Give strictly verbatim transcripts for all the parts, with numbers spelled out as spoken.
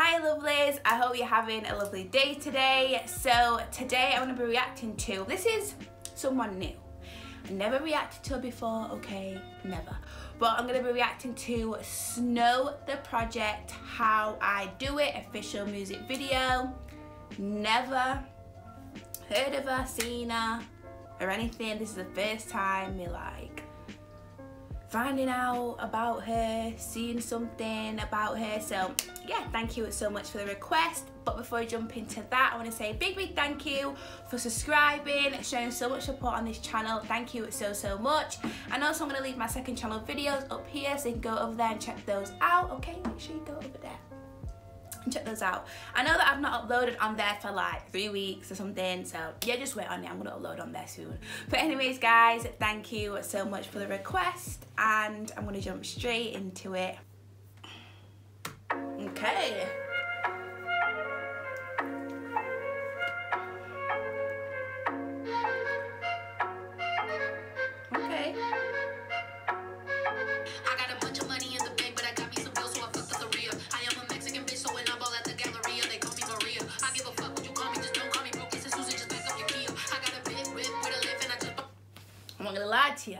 Hi lovelies, I hope you're having a lovely day today. So today I'm going to be reacting to, this is someone new. I never reacted to her before, okay, never. But I'm going to be reacting to Snow Tha Product, How I Do It, official music video. Never heard of her, seen her, or anything. This is the first time me like finding out about her, seeing something about her. So yeah, thank you so much for the request. But before I jump into that, I want to say a big big thank you for subscribing, showing so much support on this channel. Thank you so so much. And also I'm going to leave my second channel videos up here, so you can go over there and check those out. Okay, make sure you go over there and check those out. I know that I've not uploaded on there for like three weeks or something, so yeah, just wait on it. I'm gonna upload on there soon. But anyways guys, thank you so much for the request, and I'm gonna jump straight into it. Okay, lie to you,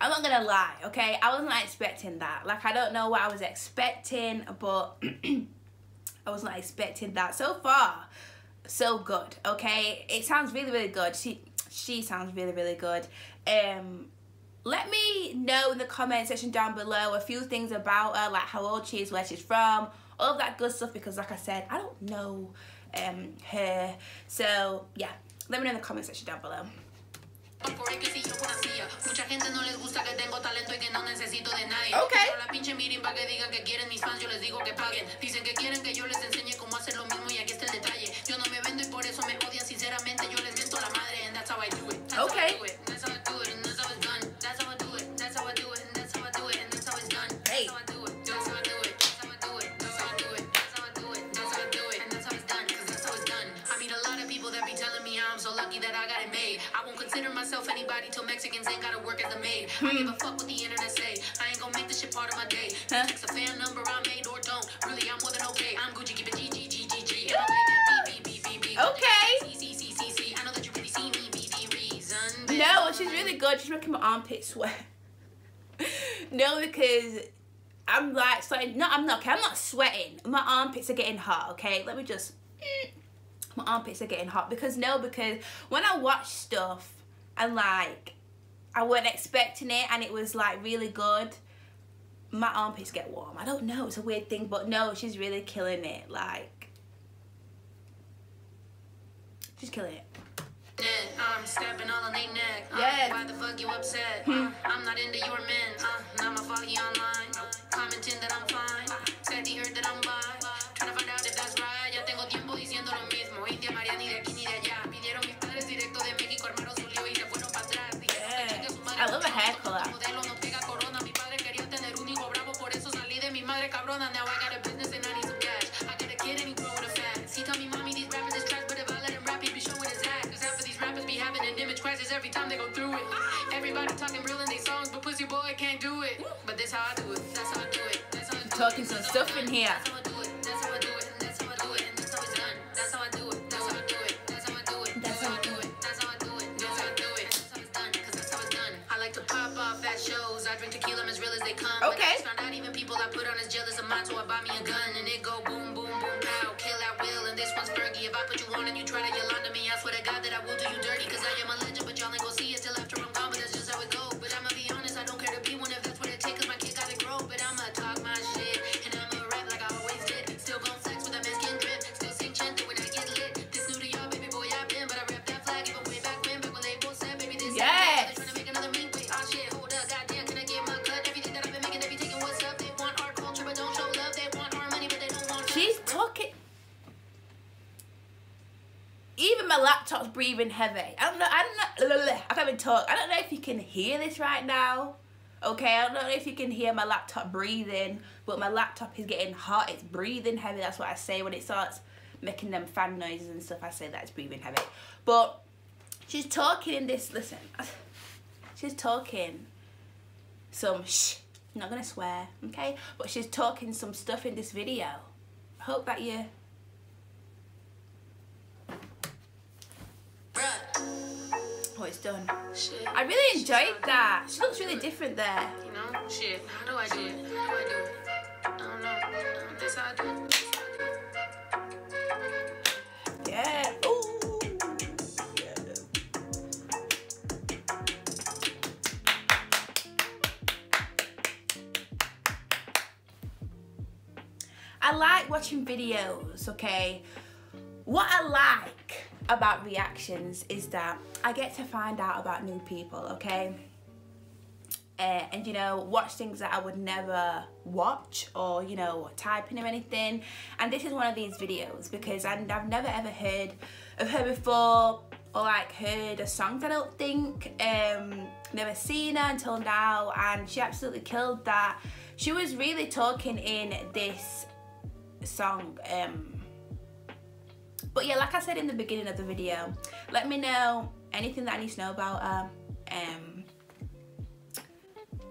I'm not gonna lie, okay, I was not expecting that. Like, I don't know what I was expecting, but I was not expecting that. So far so good, okay. It sounds really really good. She she sounds really really good. Um let me know in the comment section down below a few things about her, like how old she is, where she's from, all of that good stuff, because like I said, I don't know um her. So yeah, let me know in the comment section down below. Okay. Okay. Anybody till Mexicans ain't gotta work as a maid. I give a fuck what the internet say. I ain't gonna make this shit part of my day. Huh? Text a fan number I made or don't. Really, I'm more than okay. I'm Gucci, keep it G G G G G. Okay. I know that you really see me be the reason. No, she's really good. She's making my armpit sweat. No, because I'm like sweating. No, I'm not. Okay, I'm not sweating. My armpits are getting hot. Okay, let me just. My armpits are getting hot because no, because when I watch stuff. And like, I wasn't expecting it, and it was like really good. My armpits get warm. I don't know, it's a weird thing, but no, she's really killing it. Like, she's killing it. I'm stepping all on their neck. Yeah. Why the fuck you upset? I'm not into your men. Not my foggy online. Commenting that I'm fine. Said he heard that I'm bi. Trying to find out if that's right. Ya tengo tiempo diciendo lo mismo. India María ni de aquí ni de allá. Pidieron mis padres directo de México, hermanos. I love a hair color. I'm talking some stuff in here. Okay. Found out even people I put on as jealous of mine, so I buy me a gun and it go boom, boom, boom, pow, kill at will. And this one's Fergie. If I put you on and you try to yell on to me, I swear to God that I will do you dirty, because I am a legend, but y'all ain't gonna see it till after I'm gone. But that's just how it go. But I'ma be honest, I don't care to be one if that's what it takes, cause my kid gotta grow. But I'ma talk my shit and I'ma rap like I always did. Still gon' flex with a Mexican drip, still sing chant when I get lit. This new to y'all, baby boy, I've been, but I rap that flag even way back when, back when they both said, baby, this yeah. Trying to make another mean way. Oh shit, hold up, goddamn. Even my laptop's breathing heavy. I don't know, I don't know, I can't even talk. I don't know if you can hear this right now. Okay, I don't know if you can hear my laptop breathing, but my laptop is getting hot. It's breathing heavy, that's what I say. When it starts making them fan noises and stuff, I say that it's breathing heavy. But she's talking in this, listen. She's talking some shh, I'm not gonna swear, okay? But she's talking some stuff in this video. hope that you oh, it's done. Shit. I really enjoyed that. She looks really different there. You know? Shit. How do I do it? How do I do it? I don't know. I don't think I do it. Yeah. Ooh. Yeah. I like watching videos, okay? What I like about reactions is that I get to find out about new people, okay? Uh, and you know, watch things that I would never watch, or you know, type in or anything. And this is one of these videos because I, I've never ever heard of her before, or like heard a song, I don't think. Um, never seen her until now, and she absolutely killed that. She was really talking in this song. Um, But yeah, like I said in the beginning of the video, let me know anything that I need to know about her, um,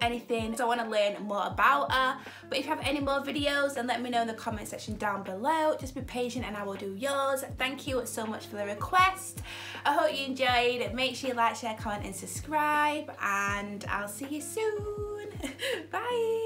anything so I want to learn more about her. But if you have any more videos, then let me know in the comment section down below. Just be patient and I will do yours. Thank you so much for the request. I hope you enjoyed. Make sure you like, share, comment and subscribe, and I'll see you soon. Bye.